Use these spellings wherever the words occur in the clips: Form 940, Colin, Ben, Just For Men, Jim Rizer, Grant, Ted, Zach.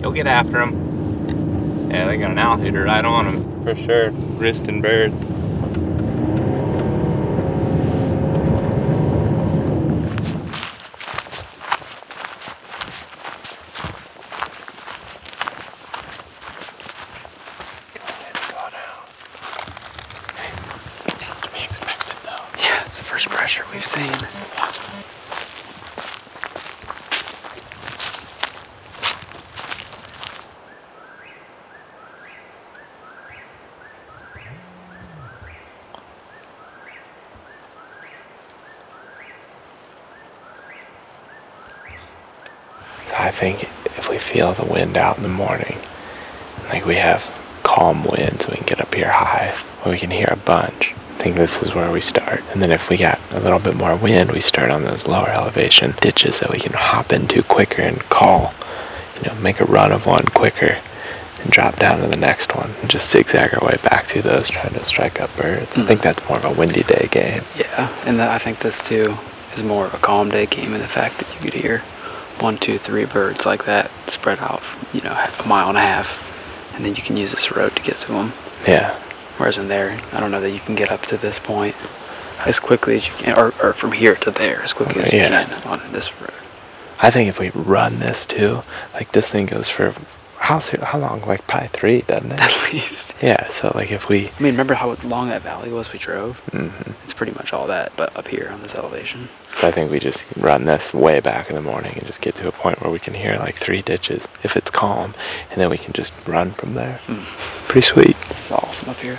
You'll get after them. Yeah, they got an alligator right on them, for sure. Wrist and bird. It's the first pressure we've seen. So I think if we feel the wind out in the morning, like we have calm winds, we can get up here high, where we can hear a bunch. I think this is where we start, and then if we got a little bit more wind, we start on those lower elevation ditches that we can hop into quicker and call, you know, make a run of one quicker and drop down to the next one and just zigzag our way back through those, trying to strike up birds. I think that's more of a windy day game. Yeah, and I think this too is more of a calm day game, in the fact that you could hear 1, 2, 3 birds like that spread out, you know, a mile and a half, and then you can use this road to get to them. Yeah. Whereas in there, I don't know that you can get up to this point as quickly as you can, or from here to there as quickly as you can on this road. I think if we run this too, like this thing goes for, how long? Like probably 3, doesn't it? At least. Yeah, so like if we... I mean, remember how long that valley was we drove? Mm-hmm. It's pretty much all that, but up here on this elevation. So I think we just run this way back in the morning and just get to a point where we can hear like 3 ditches if it's calm, and then we can just run from there. Mm. Pretty sweet. It's awesome up here.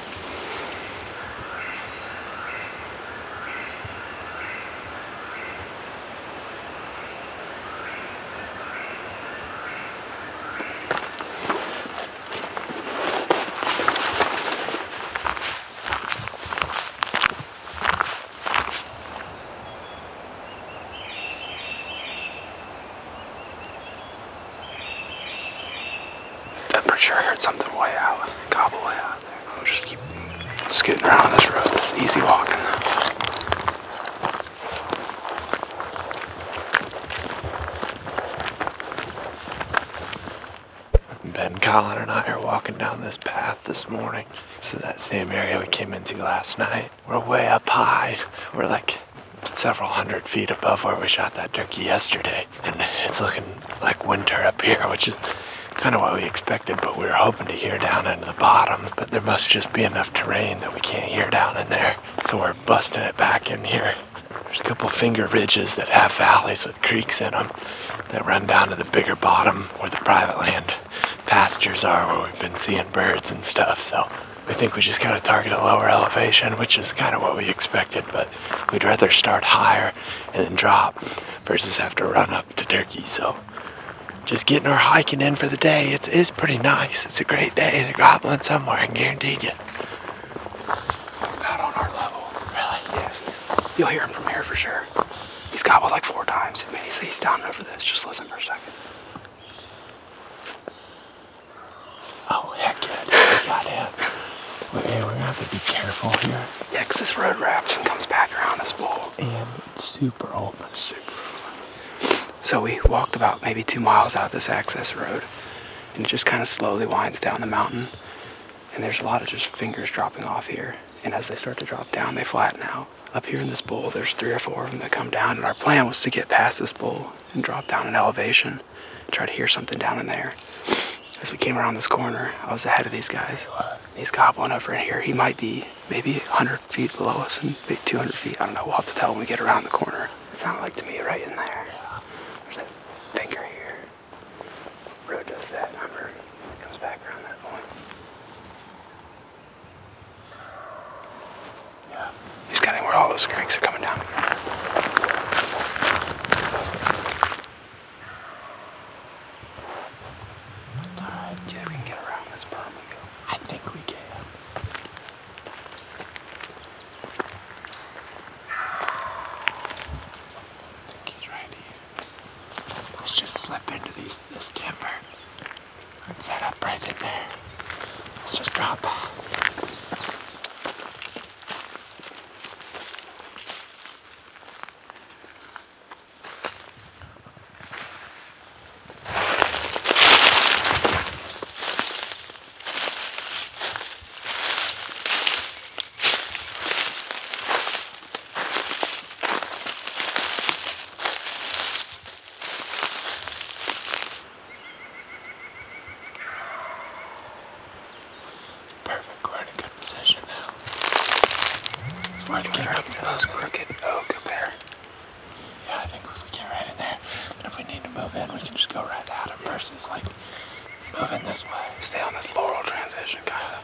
Sure, I heard something way out, gobble way out there. We'll just keep scooting around this road. It's easy walking. Ben, Colin, and I are walking down this path this morning. This is that same area we came into last night. We're way up high. We're like several hundred feet above where we shot that turkey yesterday. And it's looking like winter up here, which is kind of what we expected, but we were hoping to hear down into the bottom, but there must just be enough terrain that we can't hear down in there, so we're busting it back in here. There's a couple finger ridges that have valleys with creeks in them that run down to the bigger bottom where the private land pastures are, where we've been seeing birds and stuff, so we think we just gotta target a lower elevation, which is kind of what we expected, but we'd rather start higher and then drop versus have to run up to turkey, so just getting our hiking in for the day. It is pretty nice. It's a great day to goblin somewhere, I can guarantee you. It's about on our level. Really? Yeah. You'll hear him from here for sure. He's gobbled like 4 times. I mean, he's down over this. Just listen for a second. Oh, heck yeah. We got him. Well, yeah, we're gonna have to be careful here. Yeah, because this road wraps and comes back around this bowl. And it's super open. Super open. So we walked about maybe 2 miles out this access road, and it just kind of slowly winds down the mountain, and there's a lot of just fingers dropping off here, and as they start to drop down, they flatten out. Up here in this bowl, there's 3 or 4 of them that come down, and our plan was to get past this bowl and drop down an elevation and try to hear something down in there. As we came around this corner, I was ahead of these guys. He's gobbling over in here. He might be maybe 100 feet below us and maybe 200 feet. I don't know. We'll have to tell when we get around the corner. It sounded like to me right in there. Finger here. Road does that number. Comes back around that point. Yeah. He's got him where all those creeks are coming down. Alright, yeah, we can get around this berm and go. I think we can. Set up right in there. Let's just drop. Perfect, we're in a good position now. Smart to get up to those crooked oak up there. Yeah, I think if we get right in there, and if we need to move in, we can just go right out of versus like moving this way. Stay on this laurel transition, kinda.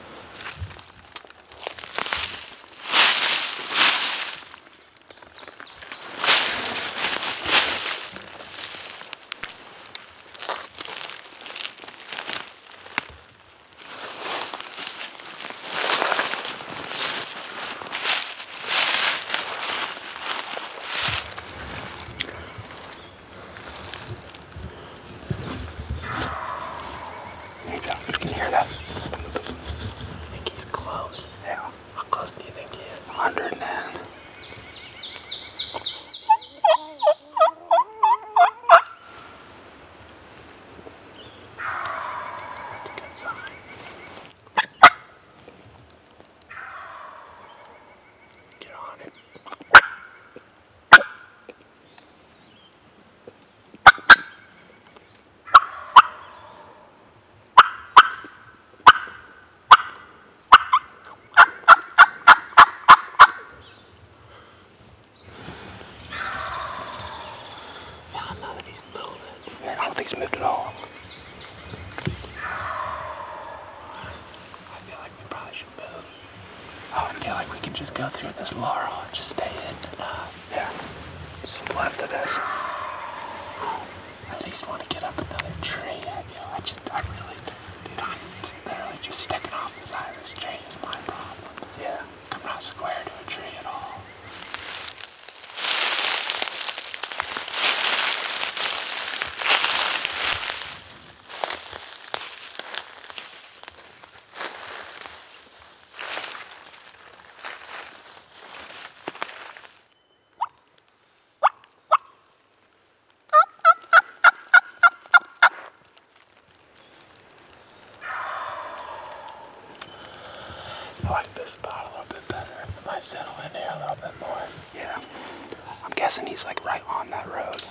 Spot a little bit better. I might settle in here a little bit more. Yeah. I'm guessing he's like right on that road.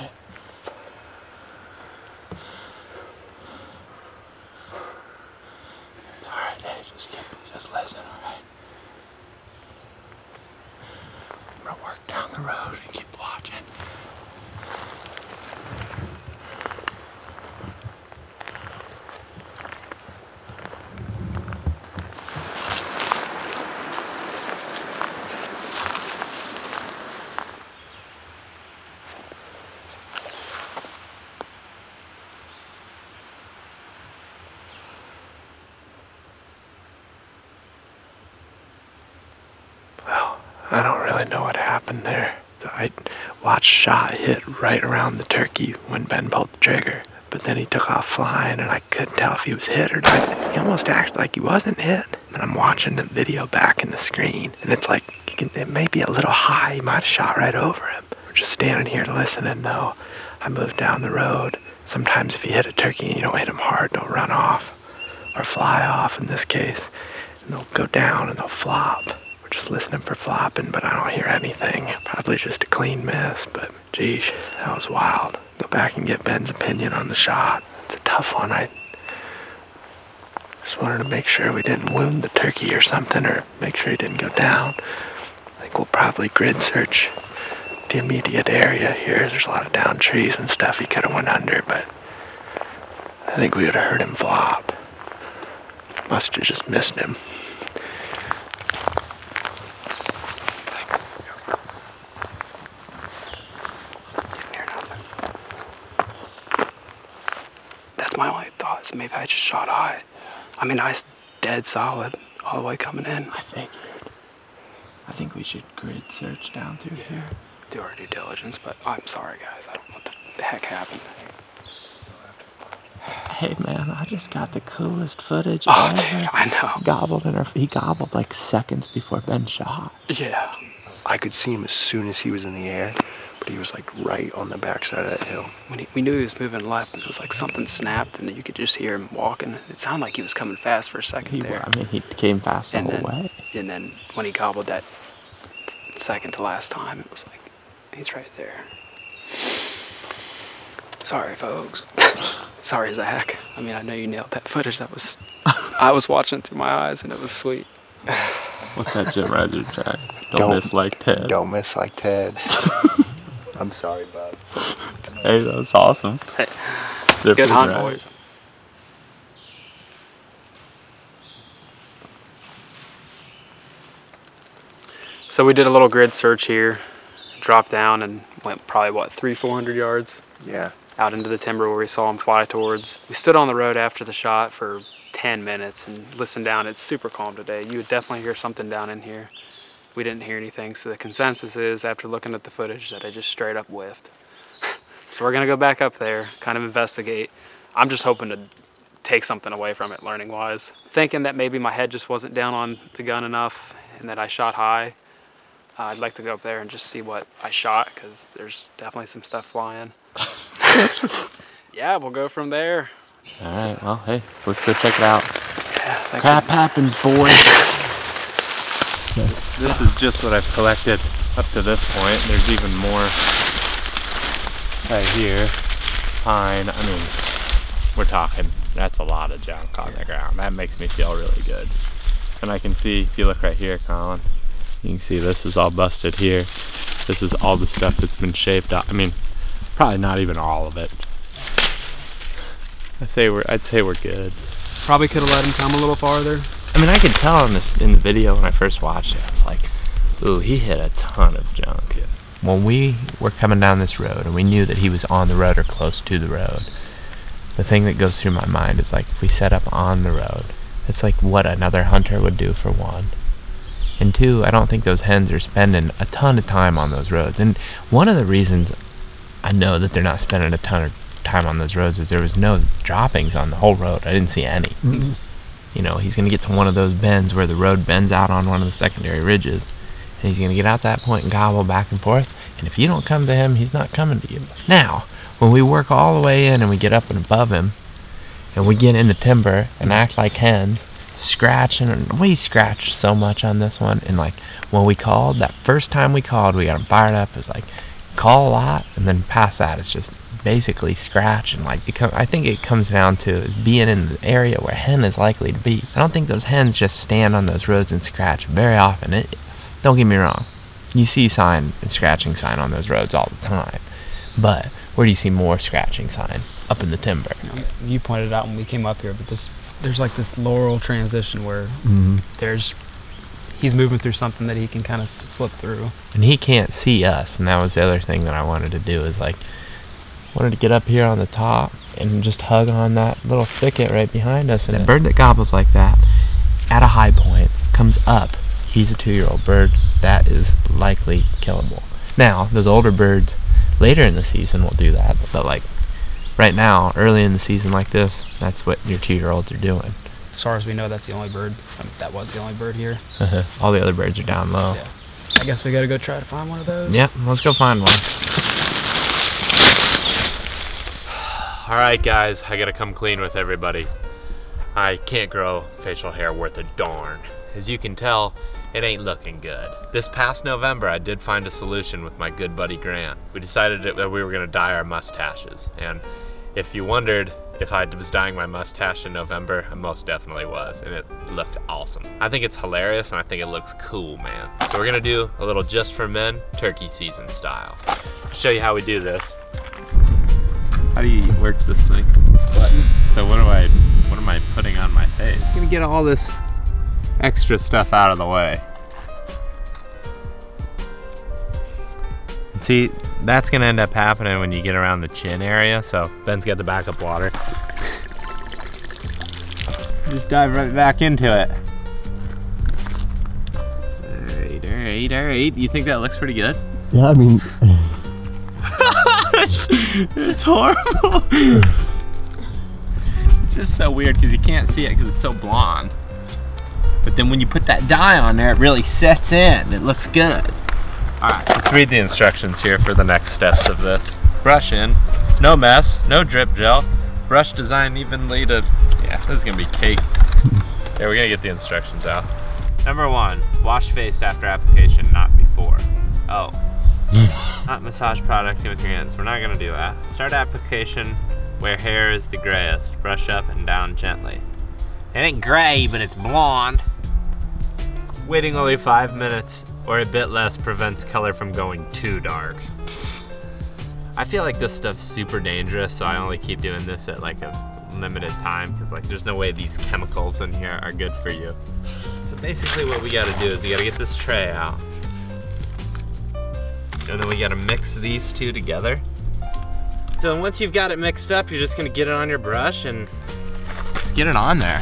right. It's all right, Dad. Just listen, all right? I'm gonna work down the road and keep watching. I don't really know what happened there. So I watched shot hit right around the turkey when Ben pulled the trigger, but then he took off flying and I couldn't tell if he was hit or not. He almost acted like he wasn't hit. And I'm watching the video back in the screen and it's like, it may be a little high, he might have shot right over him. We're just standing here listening though. I moved down the road. Sometimes if you hit a turkey and you don't hit him hard, they'll run off or fly off in this case. And they'll go down and they'll flop. Just listening for flopping, but I don't hear anything. Probably just a clean miss, but geez, that was wild. Go back and get Ben's opinion on the shot. It's a tough one. I just wanted to make sure we didn't wound the turkey or something, or make sure he didn't go down. I think we'll probably grid search the immediate area here. There's a lot of downed trees and stuff he could have went under, but I think we would have heard him flop. Must have just missed him. My only thought is maybe I just shot high. Yeah. I mean, I was dead solid all the way coming in. I think we should grid search down through here. Do our due diligence, but I'm sorry, guys. I don't know what the heck happened. Hey, man, I just got the coolest footage ever. Dude, I know. He gobbled like seconds before Ben shot. Yeah. I could see him as soon as he was in the air. But he was like right on the backside of that hill. When we knew he was moving left, and it was like something snapped, and you could just hear him walking. It sounded like he was coming fast for a second there. I mean, he came fast the whole way. And then when he gobbled that second to last time, it was like, he's right there. Sorry, folks. Sorry, Zach. I mean, I know you nailed that footage. That was, I was watching it through my eyes, and it was sweet. What's that Jim Rizer track? Don't miss like Ted. Don't miss like Ted. I'm sorry, bud. Hey, that was awesome. Hey. Good hunt, boys. So we did a little grid search here, dropped down and went probably, what, 300-400 yards? Yeah. Out into the timber where we saw him fly towards. We stood on the road after the shot for 10 minutes and listened down. It's super calm today. You would definitely hear something down in here. We didn't hear anything, so the consensus is, after looking at the footage, that I just straight up whiffed. So we're gonna go back up there, kind of investigate. I'm just hoping to take something away from it, learning-wise. Thinking that maybe my head just wasn't down on the gun enough and that I shot high. I'd like to go up there and just see what I shot, because there's definitely some stuff flying. Yeah, we'll go from there. All right, well, hey, let's go check it out. Yeah, crap happens, boys. This is just what I've collected up to this point. There's even more right here. Pine. I mean, we're talking, that's a lot of junk on the ground. That makes me feel really good. And I can see, if you look right here, Colin, you can see this is all busted here. This is all the stuff that's been shaved off. I mean, probably not even all of it. I'd say we're good. Probably could have let him come a little farther. I mean, I could tell in the video when I first watched it, I was like, ooh, he hit a ton of junk. Yeah. When we were coming down this road and we knew that he was on the road or close to the road, the thing that goes through my mind is like, if we set up on the road, it's like what another hunter would do, for one. And two, I don't think those hens are spending a ton of time on those roads. And one of the reasons I know that they're not spending a ton of time on those roads is there was no droppings on the whole road. I didn't see any. Mm-hmm. You know, he's going to get to one of those bends where the road bends out on one of the secondary ridges. And he's going to get out that point and gobble back and forth. And if you don't come to him, he's not coming to you. Now, when we work all the way in and we get up and above him, and we get in the timber and act like hens, scratching, and we scratched so much on this one. And like, when we called, that first time we called, we got him fired up. It was like, call a lot, and then past that it's just basically scratch, and like I think it comes down to is being in the area where hen is likely to be. I don't think those hens just stand on those roads and scratch very often. Don't get me wrong, you see sign and scratching sign on those roads all the time, but where do you see more scratching sign? Up in the timber. You pointed out when we came up here, but there's like this laurel transition where he's moving through something that he can kind of slip through. And he can't see us, and that was the other thing that I wanted to do, is like, wanted to get up here on the top and just hug on that little thicket right behind us. And a bird that gobbles like that, at a high point, comes up, he's a 2-year-old bird, that is likely killable. Now, those older birds later in the season will do that, but like right now, early in the season like this, that's what your 2-year-olds are doing. As far as we know, that's the only bird. That was the only bird here. All the other birds are down low. Yeah. I guess we gotta go try to find one of those. Yep, let's go find one. All right, guys, I gotta come clean with everybody. I can't grow facial hair worth a darn. As you can tell, it ain't looking good. This past November, I did find a solution with my good buddy Grant. We decided that we were gonna dye our mustaches, and if you wondered if I was dyeing my mustache in November, I most definitely was, and it looked awesome. I think it's hilarious, and I think it looks cool, man. So we're gonna do a little Just For Men, turkey season style. I'll show you how we do this. How do you work this thing? Button. So what am I putting on my face? It's gonna get all this extra stuff out of the way. See, that's gonna end up happening when you get around the chin area, so Ben's got the backup water. Just dive right back into it. All right. You think that looks pretty good? Yeah, I mean... It's horrible. It's just so weird because you can't see it because it's so blonde. But then when you put that dye on there, it really sets in. It looks good. All right, let's read the instructions here for the next steps of this. Brush in, no mess, no drip gel. Brush design evenly to, yeah, this is gonna be cake. Yeah, we're gonna get the instructions out. Number 1, wash face after application, not before. Oh, not massage product with your hands. We're not gonna do that. Start application where hair is the grayest. Brush up and down gently. It ain't gray, but it's blonde. Waiting only 5 minutes or a bit less prevents color from going too dark. I feel like this stuff's super dangerous, so I only keep doing this at like a limited time, because like there's no way these chemicals in here are good for you. So basically what we gotta do is we gotta get this tray out. And then we gotta mix these two together. So once you've got it mixed up, you're just gonna get it on your brush and just get it on there.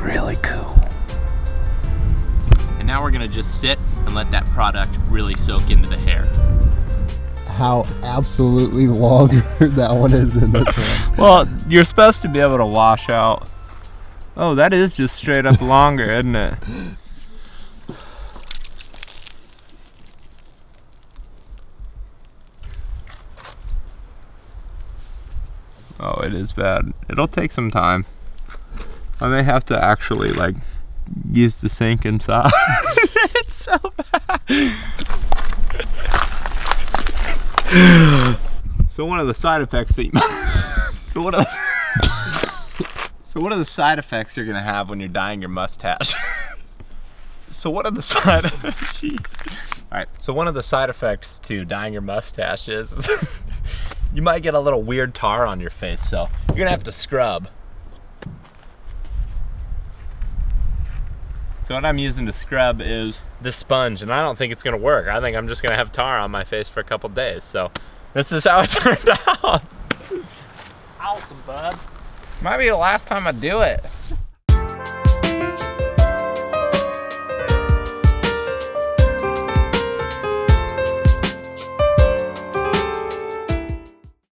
Really cool. And now we're gonna just sit and let that product really soak into the hair. How absolutely longer that one is in this one. Well, you're supposed to be able to wash out. Oh, that is just straight up longer, isn't it? Oh, it is bad. It'll take some time. I may have to actually like use the sink inside. It's so bad. So one of the side effects that what are the side effects you're gonna have when you're dyeing your mustache? So what are the side effects? All right. So one of the side effects to dyeing your mustache is you might get a little weird tar on your face. So you're gonna have to scrub. So what I'm using to scrub is this sponge, and I don't think it's gonna work. I think I'm just gonna have tar on my face for a couple days. So this is how it turned out. Awesome, bud. Might be the last time I do it.